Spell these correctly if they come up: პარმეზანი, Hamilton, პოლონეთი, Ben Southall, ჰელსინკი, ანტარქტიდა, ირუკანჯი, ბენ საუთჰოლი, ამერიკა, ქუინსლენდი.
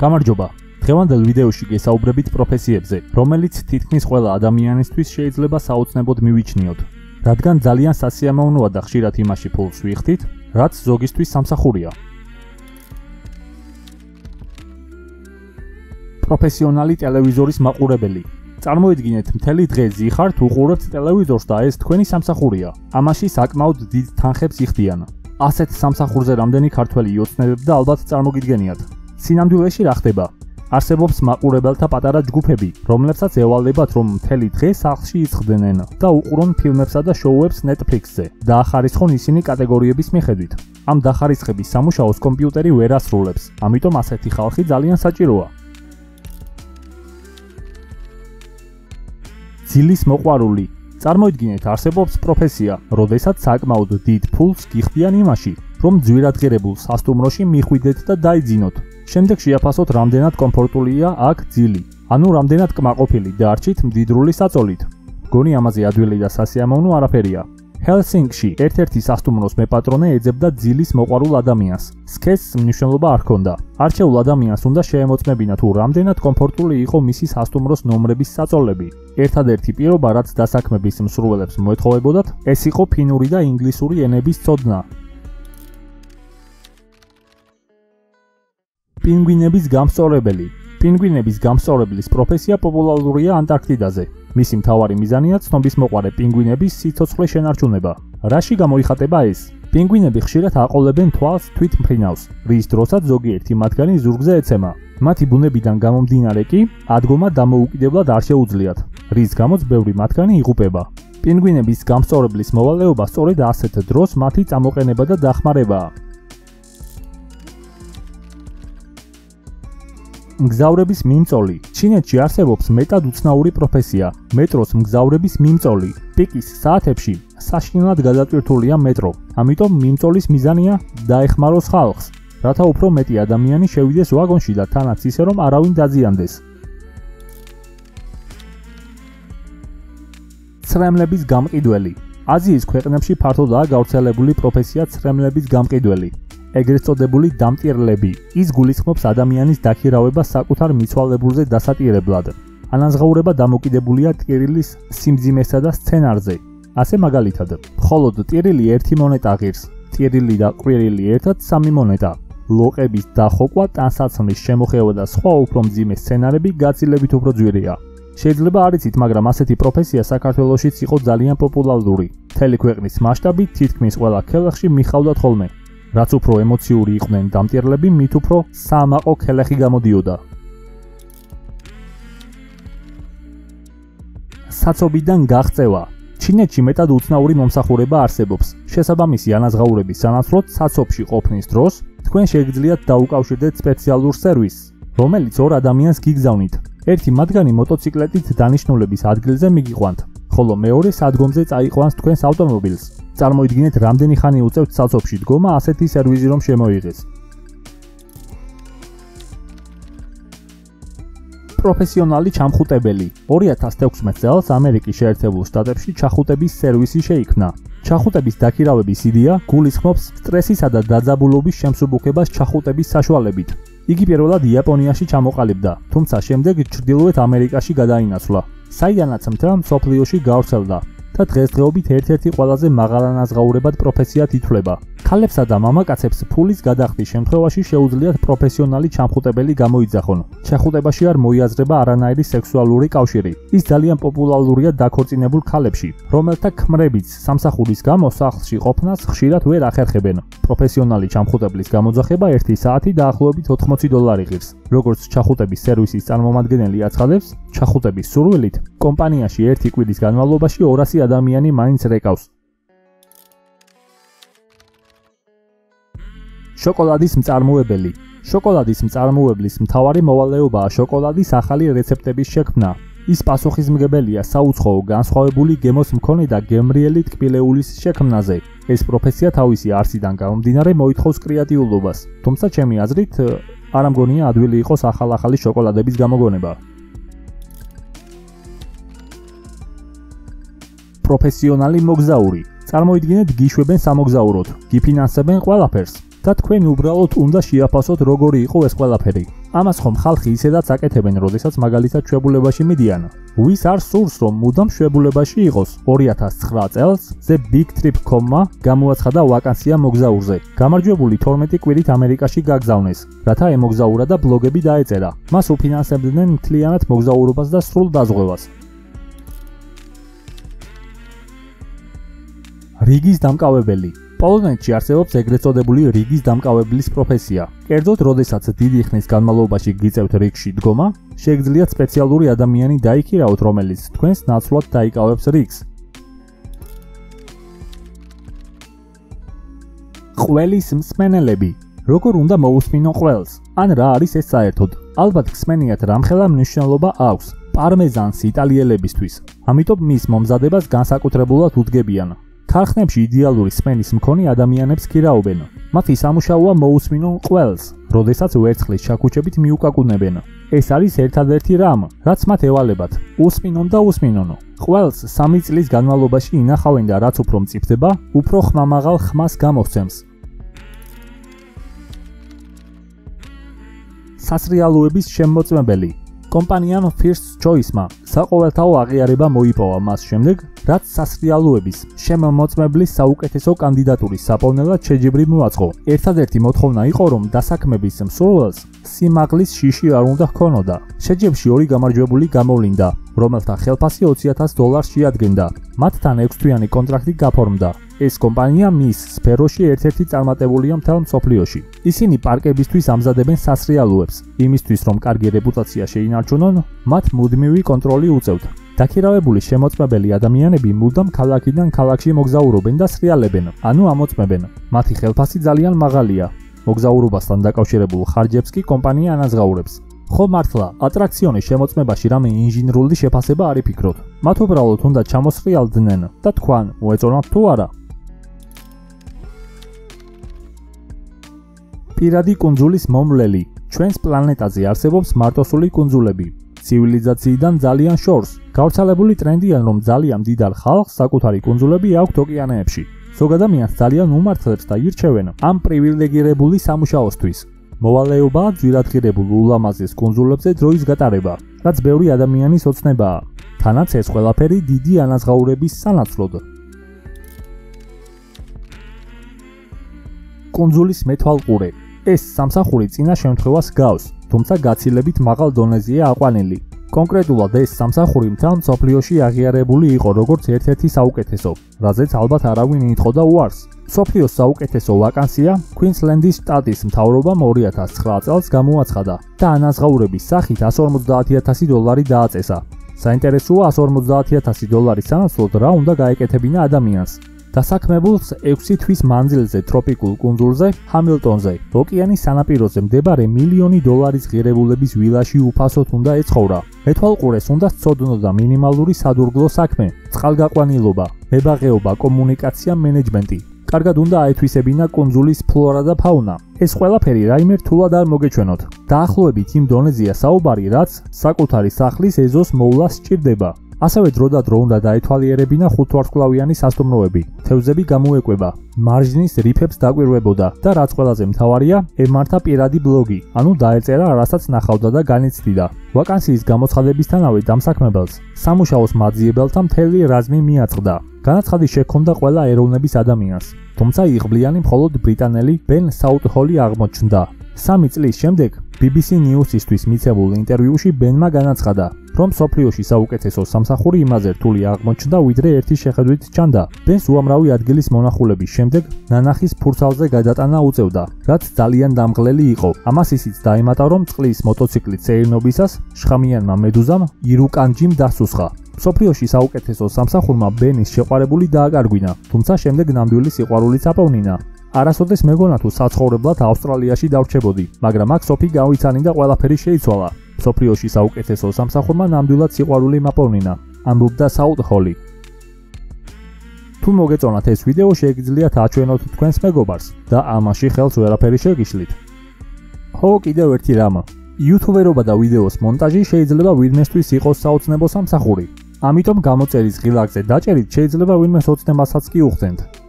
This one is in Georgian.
გამარჯობა. დღევანდელ ვიდეოში გესაუბრებით პროფესიებზე, რომელიც თითქმის ყველა ადამიანისთვის შეიძლება საოცნებოდ მივიჩნიოთ, რადგან ძალიან სასიამოვნოა და ხშირად იმაში ფულს ვიხდით, რაც ზოგისთვის სამსახურია. პროფესიონალი ტელევიზორის მაყურებელი. წარმოიდგინეთ, მთელი დღე ზიხართ, უყურებთ ტელევიზორს და ეს თქვენი სამსახურია. ამაში საკმაოდ დიდ თანხებს იხდიან. ასეთ სამსახურზე რამდენი ქართველი იოცნებებ და ალბათ წარმოგიდგენიათ. სინამდვილეში რა ხდება? არსებობს მაყურებელთა პატარა ჯგუფები, რომლებსაც ევალებათ, რომ მთელი დღე სახლში იცხდნენ და უყურონ ფილმებსა და შოუებს Netflix-ზე. დაახარისხონ ისინი კატეგორიების მიხედვით. ამ დახარისხების სამუშაოს კომპიუტერი ვერ ასრულებს, ამიტომ ასეთი ხალხი ძალიან საჭიროა. ძილის მოყვარული. წარმოიდგინეთ, არსებობს პროფესია, როდესაც საკმაოდ დიდ ფულს გიხდიან იმაში, რომ ძვირადღირებულ სასტუმროში მიხვიდეთ და დაიძინოთ. შემდეგ შეაფასოთ რამდენად კომფორტულია აქ ძილი, ანუ რამდენად კმაყოფილი დარჩით მდიდრული საწოლით. გონი ამაზე ადვილი და სასიამოვნო არაფერია. ჰელსინკში ერთ-ერთი სასტუმროს მეპატრონე ეძებდა ძილის მოყვარულ ადამიანს. სქესს მნიშვნელობა არ ჰქონდა. არჩეულ ადამიანს უნდა შეემოწმებინა, თუ რამდენად კომფორტული იყო მისი სასტუმროს ნომრების საწოლები. ერთადერთი პირობა, რაც დასაქმების მსურველებს მოეთხოვებოდათ, ეს იყო ფინური და ინგლისური ენების ცოდნა. პინგვინების გამსწორებელი. პინგვინების გამსწორებლის პროფესია პოპულარულია ანტარქტიდაზე. მისი მთავარი მიზანია ცნობისმოყვარე პინგვინების სიცოცხლე შენარჩუნება. რაში გამოიხატება ეს? პინგვინები ხშირად აყოლებენ თვალს თვით მფრინავს, რის დროსაც ზოგიერთი მათგანი ზურგზე ეცემა. მათი ბუნებიდან გამომდინარე კი ადგომა დამოუკიდებლად არ შეუძლიათ, რის გამოც ბევრი მათგანი იღუპება. პინგვინების გამსწორებლის მოვალეობა სწორედ ასეთ დროს მათი წამოყენება და დახმარებაა. მგზავრების მიმწოლი. ჩინეთში არსებობს მეტად უცნაური პროფესია, მეტროს მგზავრების მიმწოლი. პიკის საათებში საშინლად გადატვირთულია მეტრო, ამიტომ მიმწოლის მიზანია დაეხმაროს ხალხს, რათა უფრო მეტი ადამიანი შევიდეს ვაგონში და თანაც ისე, რომ არავინ დაზიანდეს. ცრემლების გამყიდველი. აზიის ქვეყნებში ფართოდაა გავრცელებული პროფესია ცრემლების გამყიდველი. ეგრეთ წოდებული დამტირლები. ის გულისხმობს ადამიანის დაქირავებას საკუთარ მიცვალებულზე დასატირებლად. ანაზღაურება დამოკიდებულია ტირილის სიმძიმესა და სცენარზე. ასე მაგალითად, მხოლოდ ტირილი 1 მონეტა ღირს, ტირილი და კვირილი ერთად 3 მონეტა. ლოყების დახოკვა, ტანსაცმლის შემოხევა და სხვა უფრო მძიმე სცენარები გაცილებით უფრო ძვირია. შეიძლება არ იცით, მაგრამ ასეთი პროფესია საქართველოშიც იყო ძალიან პოპულარული. მთელი ქვეყნის მასშტაბით თითქმის ყველა ქელახში მიხავდათ ხოლმე. რაც უფრო ემოციური იყვნენ დამტირლები, მით უფრო სამაყო ქელახი გამოდიოდა. საცობიდან გაღწევა. ჩინეთში მეტად უცნაური მომსახურება არსებობს. შესაბამისი ანაზღაურების სანაცვლოდ საცობში ყოფნის დროს თქვენ შეგიძლიათ დაუკავშირდეთ სპეციალურ სერვისს, რომელიც ორ ადამიანს გიგზავნით. ერთი მათგანი მოტოციკლეტით დანიშნულების ადგილზე მიგიყვანთ, ხოლო მეორე სადგომზე წაიყვანს თქვენს ავტომობილს. წარმოიდგინეთ, რამდენი ხანი უწევთ საცობში დგომა ასეთი სერვიზი, რომ შემოიღეს. პროფესიონალი ჩამხუტებელი. 2016 წელს ამერიკის შეერთებულ შტატებში ჩახუტების სერვისი შეიქმნა. ჩახუტების დაქირავების იდეა გულისხმობს სტრესისა და დაძაბულობის შემსუბუქებას ჩახუტების საშუალებით. იგი პირველად იაპონიაში ჩამოყალიბდა, თუმცა შემდეგ ჩრდილოეთ ამერიკაში გადაინაცვლა, საიდანაც მთელ მსოფლიოში გავრცელდა და დღესდღეობით ერთ-ერთი ყველაზე მაღალანაზღაურებად პროფესიად ითვლება. ქალებსა და მამაკაცებს ფულის გადახდის შემთხვევაში შეუძლიათ პროფესიონალი ჩამხუტებელი გამოიძახონ. ჩახუტებაში არ მოიაზრება არანაირი სექსუალური კავშირი. ის ძალიან პოპულარულია დაქორწინებულ ქალებში, რომელთა ქმრებიც სამსახურის გამო სახლში ყოფნას ხშირად ვერ ახერხებენ. პროფესიონალი ჩამხუტებლის გამოძახება 1 საათი დაახლოებით $80 ღირს. როგორც ჩახუტების სერვისის წარმომადგენელი აცხადებს, ჩახუტების სურვილით კომპანიაში 1 კვირის განმავლობაში 200 ადამიანი მაინც რეკავს. შოკოლადის მწარმოებელი. შოკოლადის მწარმოებლის მთავარი მოვალეობაა შოკოლადის ახალი რეცეპტების შექმნა. ის პასუხისმგებელია საუცხოო განსხვავებული გემოს მქონე და გემრიელი ტკბილეულის შექმნაზე. ეს პროფესია თავისი არსიდან გამომდინარე მოითხოვს კრეატიულობას, თუმცა ჩემი აზრით არ ამგონია ადვილი იყოს ახალ-ახალი შოკოლადების გამოგონება. პროფესიონალი მოგზაური. წარმოიდგინეთ, გიშვებენ სამოგზაუროდ, გიფინანსებენ ყველაფერს. და თქვენ უბრალოდ უნდა შეაფასოთ როგორი იყო ეს ყველაფერი. ამას ხომ ხალხი ისედაც აკეთებენ, როდესაც მაგალითად შვებულებაში მიდიან. ვის არ სურს რომ მუდამ შვებულებაში იყოს? 2009 წელს The Big Trip.com-მა გამოაცხადა ვაკანსია მოგზაურზე. გამარჯვებული 12 კვირით ამერიკაში გაგზავნეს, რათა ემოგზაურა და ბლოგები დაეწერა. მას უფინანსებდნენ მთლიანად მოგზაურობას და სრულ დაზღვევას. რიგის დამკავებელი. პოლონეთში არსებობს ეგრეთ წოდებული რიგის დამკავებლის პროფესია. კერძოდ, როდესაც დიდი ხნის განმავლობაში გიწევთ რიგში დგომა, შეგიძლიათ სპეციალური ადამიანი დაიქირავთ, რომელიც თქვენს ნაცვლად დაიკავებს რიგს. ყველის მსმენელები. როგორ უნდა მოусმინო ყველს? ან რა არის ეს საერთოდ? ალბათ გსმენიათ რამხელა მნიშვნელობა აქვს პარმეზანს იტალიელებისთვის. ამიტომ მის მომზადებას განსაკუთრებულად უდგებიან. ქარხნებში იდეალური სმენის მქონე ადამიანებს ქირავენ. მათი სამუშაოა მოусმინონ ყველს, როდესაც ვერცხლის შაქუჩებით მიუკაკუნებენ. ეს არის ერთადერთი რამ, რაც მათ ევალებათ. უსმინონ და უსმინონ. ყველს 3 წლის განმავლობაში ინახავენ და რაც უფრო მწიფდება, უფრო ხმამაღალ ხმას გამოსცემს. სასრიალოების შემოწმებელი. კომპანიამ First Choice-მა საყოველთაო აღიარება მოიპოვა მას შემდეგ, რაც სასრიალოების შემოწმებლის საუკეთესო კანდიდატურის საპოვნელად შეჯიბრი მოაწყო. ერთადერთი მოთხოვნა იყო, რომ დასაქმების მსურველს სიმაღლის შიში არ უნდა ჰქონოდა. შეჯიბრში 2 გამარჯვებული გამოვლინდა, რომელთა ხელფასი $20,000 შეადგენდა. მათთან 6-თვიანი კონტრაქტი გაფორმდა. ეს კომპანია მის სფეროში ერთ-ერთი წარმატებულია მთელ მსოფლიოში. ისინი პარკებისთვის ამზადებენ სასრიალოებს. იმისთვის, რომ კარგი რეპუტაცია შეინარჩუნონ, მათ მუდმივი კონტროლი უწევთ. დაქირავებული შემოწმებელი ადამიანები მუდამ ქალაქიდან ქალაქში მოგზაურობენ და სრიალებენ, ანუ ამოწმებენ. მათი ხელფასი ძალიან მაღალია. მოგზაურობასთან დაკავშირებულ ხარჯებს კი კომპანია ანაზღაურებს. ხო მართლა, ატრაქციონის შემოწმებაში რამე ინჟინრული შეფასება არ იფიქროთ. მათ უბრალოდ უნდა ჩამოსრიალდნენ და თქვან, მოეწონათ თუ არა. პირადი კუნძულის მომვლელი. ჩვენს პლანეტაზე არსებობს მარტოსული კუნძულები. ცივილიზაციიდან ძალიან შორს. გავრცელებული ტრენდია, რომ ძალიან მდიდარ ხალხს საკუთარი კუნძულები აქვთ ოკეანეებში. ზოგ ადამიანს ძალიან უმართლებს და ირჩევენ ამ პრივილეგირებული სამუშაოსთვის. მოვალეობაა ძვირადღირებულ ულამაზეს კუნძულებზე დროის გატარება, რაც ბევრი ადამიანის ოცნებაა. თანაც ეს ყველაფერი დიდი ანაზღაურების სანაცვლოდ. კუნძულის მეთვალყურე. ეს სამსახური წინა შემთხვევას გავს, თუმცა გაცილებით მაღალ დონეზეა აყვანილი. კონკრეტულად ეს სამსახური მთელ მსოფლიოში აღიარებული იყო როგორც ერთ-ერთი საუკეთესო, რაზეც ალბათ არავინ ითხოვდა უარს. მსოფლიოს საუკეთესო ვაკანსია ქუინსლენდის შტატის მთავრობამ 2009 წელს გამოაცხადა და ანაზღაურების სახით $150,000 დააწესა. საინტერესოა $150,000 სანაცვლოდ რა უნდა გაეკეთებინა ადამიანს. დასაქმებულს 6 თვის მანძილზე ტროპიკულ კუნძულზე, ჰამილტონზე, ოკეანის სანაპიროზე მდებარე $1,000,000 ღირებულების ვილაში უფასოდ უნდა ეცხოვრა. მეთვალყურეს უნდა სწოდნოდა მინიმალური სადურგლო საქმე, წყალგაყვანილობა, მებაღეობა, კომუნიკაცია, მენეჯმენტი. კარგად უნდა აეთვისებინა კუნძულის ფლორა და ფაუნა. ეს ყველაფერი რაიმე რთულად არ მოგეჩვენოთ. დაახლოებით იმ დონეზეა საუბარი, რაც საკუთარი სახლის ეზოს მოვლა სჭირდება. ასევე დროდადრო უნდა დაეთვალიერებინა 5-ვარსკვლავიანი სასტუმროები. თევზები გამოეკვება, მარჯნის რიფებს დაკვირვებოდა და რაც ყველაზე მთავარია, ემართა პირადი ბლოგი, ანუ დაეწერა რასაც ნახავდა და განიცდიდა. ვაკანსიის გამოცხადებისთანავე დამსაქმებელს სამუშაოს მაძიებელთა მთელი რაზმი მიაწყდა. განაცხადი შექმნა ყველა ეროვნების ადამიანს, თუმცა იღბლიანი მხოლოდ ბრიტანელი ბენ საუთჰოლი აღმოჩნდა. 3 წლის შემდეგ BBC News-ისთვის მიცემულ ინტერვიუში ბენმა განაცხადა, რომ სოფლიოში საუკეთესო სამსახური იმაზე რთული აღმოჩნდა, ვიდრე ერთი შეხედვით ჩანდა. ბენს უამრავი ადგილის მონახულების შემდეგ ნანახის ფურცალზე გადატანა უწევდა, რაც ძალიან დამღლელი იყო. ამას ისიც დაემატა, რომ წყლის მოტოციკლით სეირნობისას შხამიანმა მედუზამ ირუკანჯიმ დასუსხა. სოფლიოში საუკეთესო სამსახურმა ბენის შეყვარებული დააკარგვინა, თუმცა შემდეგ ნამდვილი სიყვარულიც აპოვნინა. არასოდეს მეგონა თუ საცხოვრებლად ავსტრალიაში დავრჩებოდი, მაგრამ აქ სოფი გავიცანინდა და ყველაფერი შეიცვალა. სოფლიოში საუკეთესო სამსახურმა ნამდვილად სიყვარული მაპოვნინა, ამბობდა საუთჰოლი. თუ მოგეწონათ ეს ვიდეო, შეგიძლიათ აჩვენოთ თქვენს მეგობარს და ამაში ხელს ვერაფერი შეგიშლით. ხო, კიდევ ერთი რამ. YouTube-ერობა და ვიდეოს მონტაჟი შეიძლება ვინმესთვის იყოს საოცნებო სამსახური. ამიტომ გამოწერის ღილაკზე დაჭერით შეიძლება ვინმეს ოცნებასაც კი უხდენთ.